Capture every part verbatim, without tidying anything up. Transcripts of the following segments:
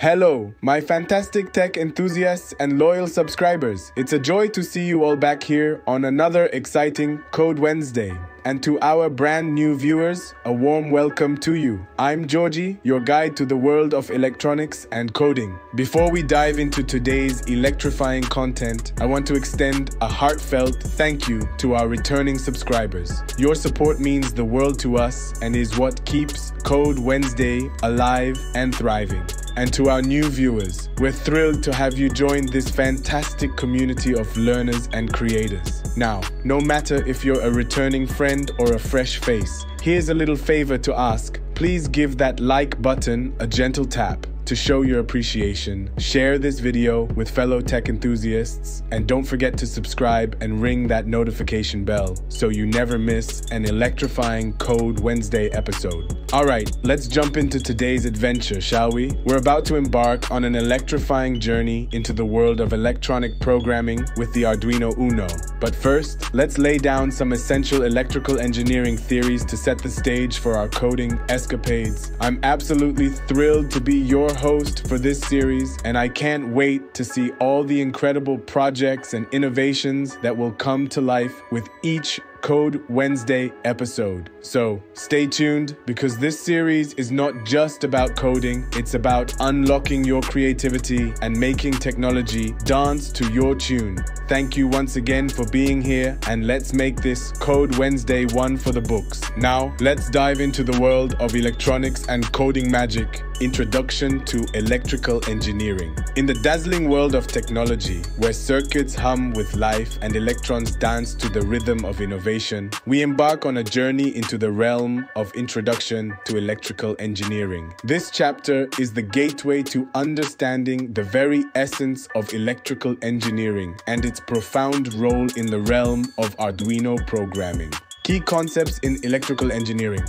Hello, my fantastic tech enthusiasts and loyal subscribers. It's a joy to see you all back here on another exciting Code Wednesday. And to our brand new viewers, a warm welcome to you. I'm Georgie, your guide to the world of electronics and coding. Before we dive into today's electrifying content, I want to extend a heartfelt thank you to our returning subscribers. Your support means the world to us and is what keeps Code Wednesday alive and thriving. And to our new viewers, we're thrilled to have you join this fantastic community of learners and creators. Now, no matter if you're a returning friend or a fresh face, here's a little favor to ask. Please give that like button a gentle tap to show your appreciation. Share this video with fellow tech enthusiasts, and don't forget to subscribe and ring that notification bell so you never miss an electrifying Code Wednesday episode. All right, let's jump into today's adventure, shall we? We're about to embark on an electrifying journey into the world of electronic programming with the Arduino Uno. But first, let's lay down some essential electrical engineering theories to set the stage for our coding escapades. I'm absolutely thrilled to be your host for this series, and I can't wait to see all the incredible projects and innovations that will come to life with each Code Wednesday episode. So stay tuned, because this series is not just about coding, it's about unlocking your creativity and making technology dance to your tune. Thank you once again for being here, and let's make this Code Wednesday one for the books. Now, let's dive into the world of electronics and coding magic. Introduction to electrical engineering. In the dazzling world of technology, where circuits hum with life and electrons dance to the rhythm of innovation, we embark on a journey into the realm of introduction to electrical engineering. This chapter is the gateway to understanding the very essence of electrical engineering and its profound role in the realm of Arduino programming. Key concepts in electrical engineering.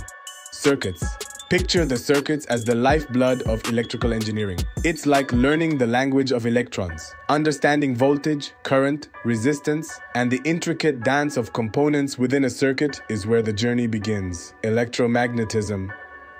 Circuits. Picture the circuits as the lifeblood of electrical engineering. It's like learning the language of electrons, understanding voltage, current, resistance, and the intricate dance of components within a circuit is where the journey begins. Electromagnetism.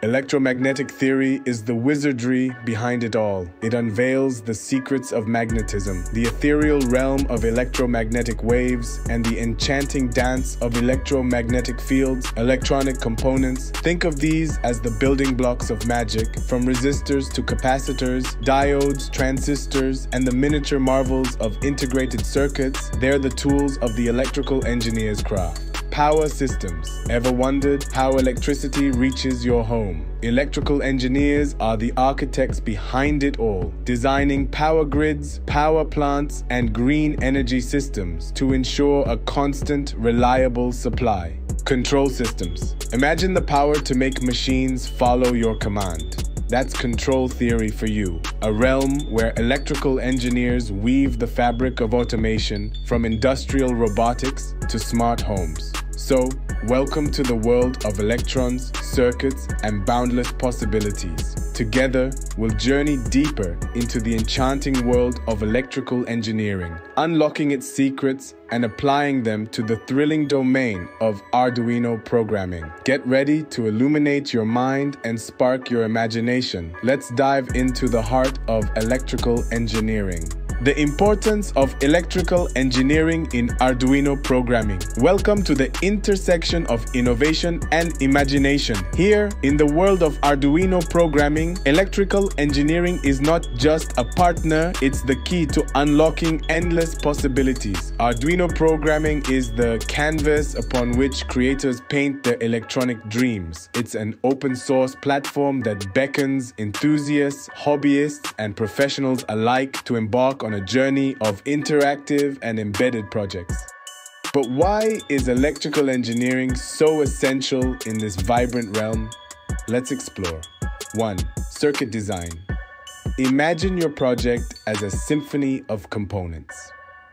Electromagnetic theory is the wizardry behind it all. It unveils the secrets of magnetism, the ethereal realm of electromagnetic waves, and the enchanting dance of electromagnetic fields, electronic components. Think of these as the building blocks of magic, from resistors to capacitors, diodes, transistors, and the miniature marvels of integrated circuits. They're the tools of the electrical engineer's craft. Power systems. Ever wondered how electricity reaches your home? Electrical engineers are the architects behind it all, designing power grids, power plants, and green energy systems to ensure a constant, reliable supply. Control systems. Imagine the power to make machines follow your command. That's control theory for you, a realm where electrical engineers weave the fabric of automation, from industrial robotics to smart homes. So, welcome to the world of electrons, circuits, and boundless possibilities. Together, we'll journey deeper into the enchanting world of electrical engineering, unlocking its secrets and applying them to the thrilling domain of Arduino programming. Get ready to illuminate your mind and spark your imagination. Let's dive into the heart of electrical engineering. The importance of electrical engineering in Arduino programming. Welcome to the intersection of innovation and imagination. Here, in the world of Arduino programming, electrical engineering is not just a partner, it's the key to unlocking endless possibilities. Arduino programming is the canvas upon which creators paint their electronic dreams. It's an open source platform that beckons enthusiasts, hobbyists, and professionals alike to embark on a journey of interactive and embedded projects. But why is electrical engineering so essential in this vibrant realm? Let's explore. one. Circuit design. Imagine your project as a symphony of components.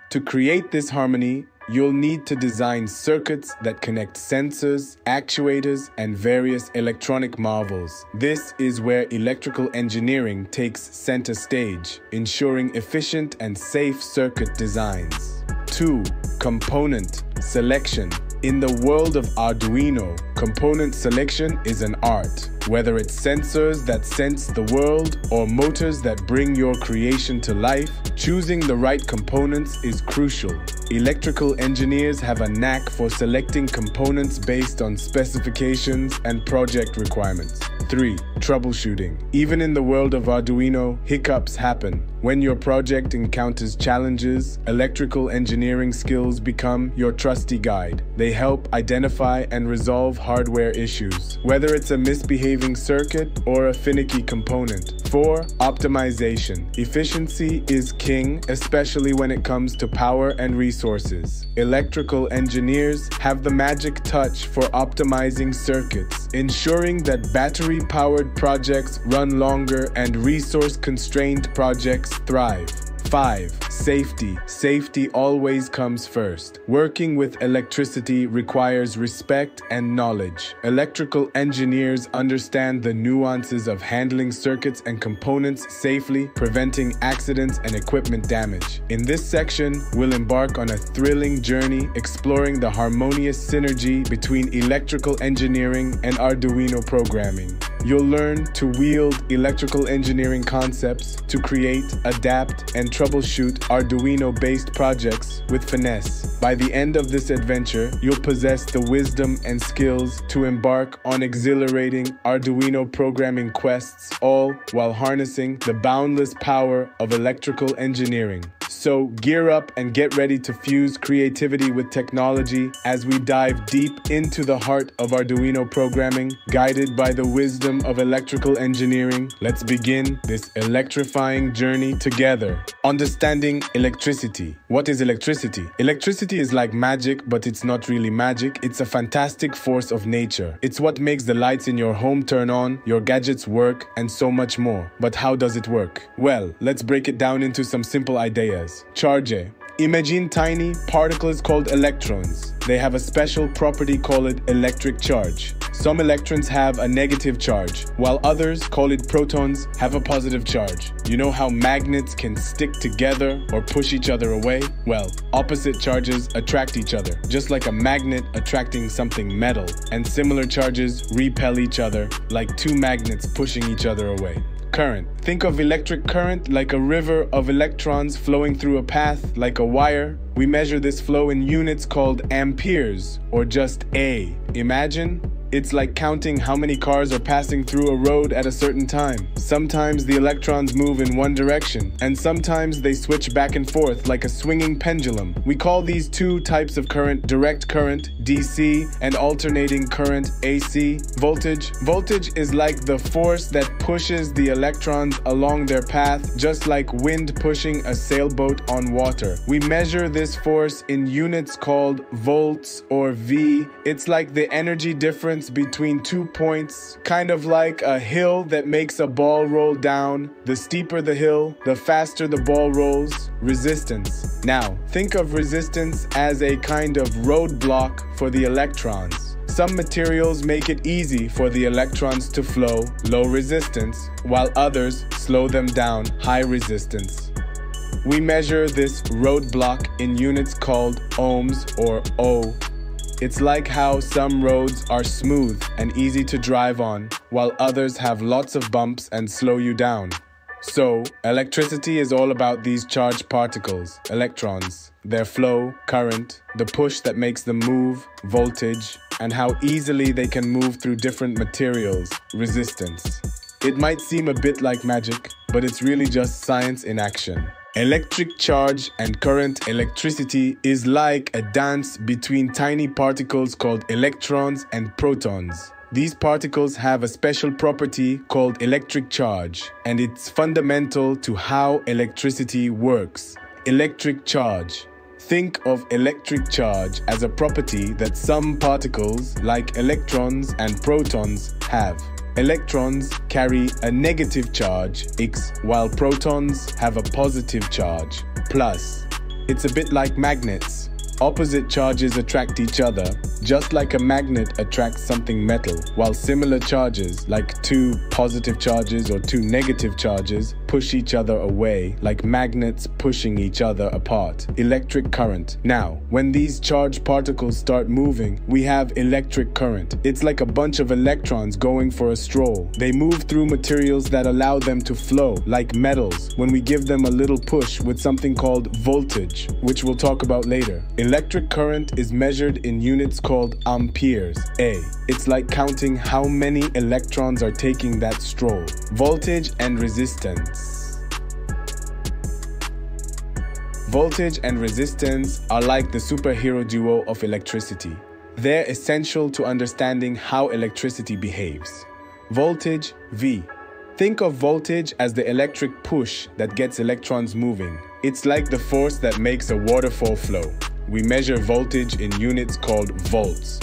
To create this harmony, you'll need to design circuits that connect sensors, actuators, and various electronic marvels. This is where electrical engineering takes center stage, ensuring efficient and safe circuit designs. two. Component selection. In the world of Arduino, component selection is an art. Whether it's sensors that sense the world or motors that bring your creation to life, choosing the right components is crucial. Electrical engineers have a knack for selecting components based on specifications and project requirements. three. Troubleshooting. Even in the world of Arduino, hiccups happen. When your project encounters challenges, electrical engineering skills become your trusty guide. They help identify and resolve hardware issues, whether it's a misbehaving circuit or a finicky component. four. Optimization. Efficiency is king, especially when it comes to power and resources. Electrical engineers have the magic touch for optimizing circuits, ensuring that battery-powered projects run longer and resource-constrained projects thrive. five. Safety. Safety always comes first. Working with electricity requires respect and knowledge. Electrical engineers understand the nuances of handling circuits and components safely, preventing accidents and equipment damage. In this section, we'll embark on a thrilling journey exploring the harmonious synergy between electrical engineering and Arduino programming. You'll learn to wield electrical engineering concepts to create, adapt, and troubleshoot Arduino-based projects with finesse. By the end of this adventure, you'll possess the wisdom and skills to embark on exhilarating Arduino programming quests, all while harnessing the boundless power of electrical engineering. So gear up and get ready to fuse creativity with technology as we dive deep into the heart of Arduino programming, guided by the wisdom of electrical engineering. Let's begin this electrifying journey together. Understanding electricity. What is electricity? Electricity is like magic, but it's not really magic. It's a fantastic force of nature. It's what makes the lights in your home turn on, your gadgets work, and so much more. But how does it work? Well, let's break it down into some simple ideas. Charge. Imagine tiny particles called electrons. They have a special property called electric charge. Some electrons have a negative charge, while others, called protons, have a positive charge. You know how magnets can stick together or push each other away? Well, opposite charges attract each other, just like a magnet attracting something metal, and similar charges repel each other, like two magnets pushing each other away. Current. Think of electric current like a river of electrons flowing through a path like a wire. We measure this flow in units called amperes, or just A. Imagine, it's like counting how many cars are passing through a road at a certain time. Sometimes the electrons move in one direction, and sometimes they switch back and forth like a swinging pendulum. We call these two types of current direct current, D C, and alternating current, A C. Voltage. Voltage is like the force that pushes the electrons along their path, just like wind pushing a sailboat on water. We measure this force in units called volts, or V. It's like the energy difference between two points, kind of like a hill that makes a ball roll down. The steeper the hill, the faster the ball rolls. Resistance. Now, think of resistance as a kind of roadblock for the electrons. Some materials make it easy for the electrons to flow, low resistance, while others slow them down, high resistance. We measure this roadblock in units called ohms, or O. It's like how some roads are smooth and easy to drive on, while others have lots of bumps and slow you down. So, electricity is all about these charged particles, electrons, their flow, current, the push that makes them move, voltage, and how easily they can move through different materials, resistance. It might seem a bit like magic, but it's really just science in action. Electric charge and current. Electricity is like a dance between tiny particles called electrons and protons. These particles have a special property called electric charge, and it's fundamental to how electricity works. Electric charge. Think of electric charge as a property that some particles, like electrons and protons, have. Electrons carry a negative charge, X, while protons have a positive charge, plus. It's a bit like magnets. Opposite charges attract each other, just like a magnet attracts something metal, while similar charges, like two positive charges or two negative charges, push each other away, like magnets pushing each other apart. Electric current. Now, when these charged particles start moving, we have electric current. It's like a bunch of electrons going for a stroll. They move through materials that allow them to flow, like metals, when we give them a little push with something called voltage, which we'll talk about later. Electric current is measured in units called amperes. A. It's like counting how many electrons are taking that stroll. Voltage and resistance. Voltage and resistance are like the superhero duo of electricity. They're essential to understanding how electricity behaves. Voltage, V. Think of voltage as the electric push that gets electrons moving. It's like the force that makes a waterfall flow. We measure voltage in units called volts.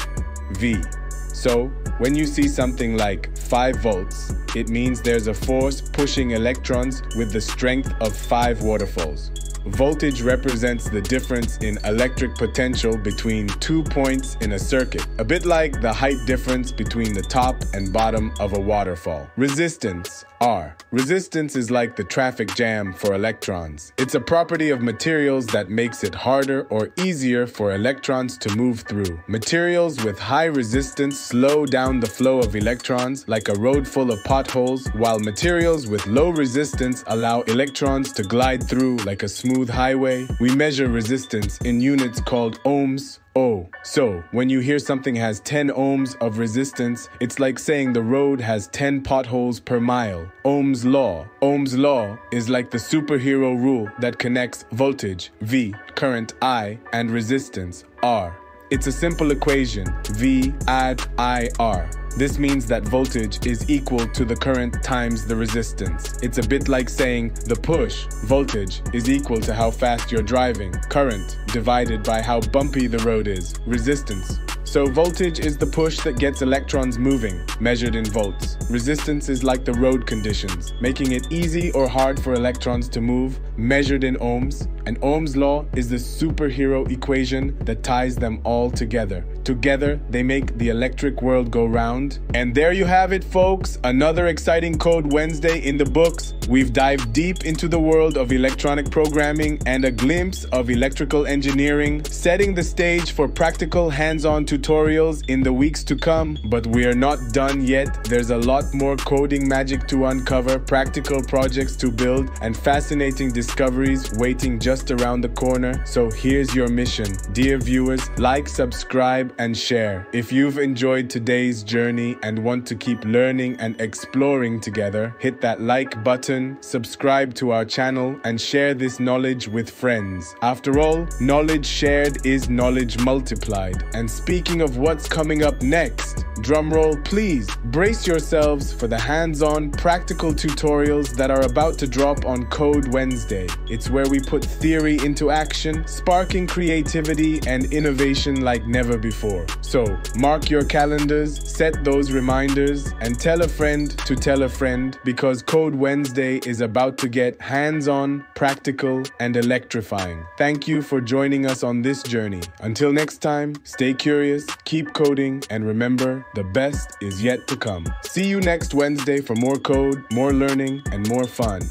V. So, when you see something like five volts, it means there's a force pushing electrons with the strength of five waterfalls. Voltage represents the difference in electric potential between two points in a circuit, a bit like the height difference between the top and bottom of a waterfall. Resistance, R. Resistance is like the traffic jam for electrons. It's a property of materials that makes it harder or easier for electrons to move through. Materials with high resistance slow down the flow of electrons, like a road full of potholes, while materials with low resistance allow electrons to glide through like a smooth highway. We measure resistance in units called ohms. Oh, so when you hear something has ten ohms of resistance, it's like saying the road has ten potholes per mile. Ohm's law. Ohm's law is like the superhero rule that connects voltage, V, current, I, and resistance, R. It's a simple equation, V add I R. This means that voltage is equal to the current times the resistance. It's a bit like saying the push, voltage, is equal to how fast you're driving, current, divided by how bumpy the road is, resistance. So voltage is the push that gets electrons moving, measured in volts. Resistance is like the road conditions, making it easy or hard for electrons to move, measured in ohms. And Ohm's law is the superhero equation that ties them all together. Together, they make the electric world go round. And there you have it, folks. Another exciting Code Wednesday in the books. We've dived deep into the world of electronic programming and a glimpse of electrical engineering, setting the stage for practical hands-on tutorials. tutorials in the weeks to come, but we are not done yet. There's a lot more coding magic to uncover, practical projects to build, and fascinating discoveries waiting just around the corner. So here's your mission, dear viewers, like, subscribe, and share. If you've enjoyed today's journey and want to keep learning and exploring together, hit that like button, subscribe to our channel, and share this knowledge with friends. After all, knowledge shared is knowledge multiplied. And speak Speaking of what's coming up next, drumroll please, brace yourselves for the hands-on practical tutorials that are about to drop on Code Wednesday. It's where we put theory into action, sparking creativity and innovation like never before. So mark your calendars, set those reminders, and tell a friend to tell a friend, because Code Wednesday is about to get hands-on, practical, and electrifying. Thank you for joining us on this journey. Until next time, stay curious, keep coding, and remember, the best is yet to come. See you next Wednesday for more code, more learning, and more fun.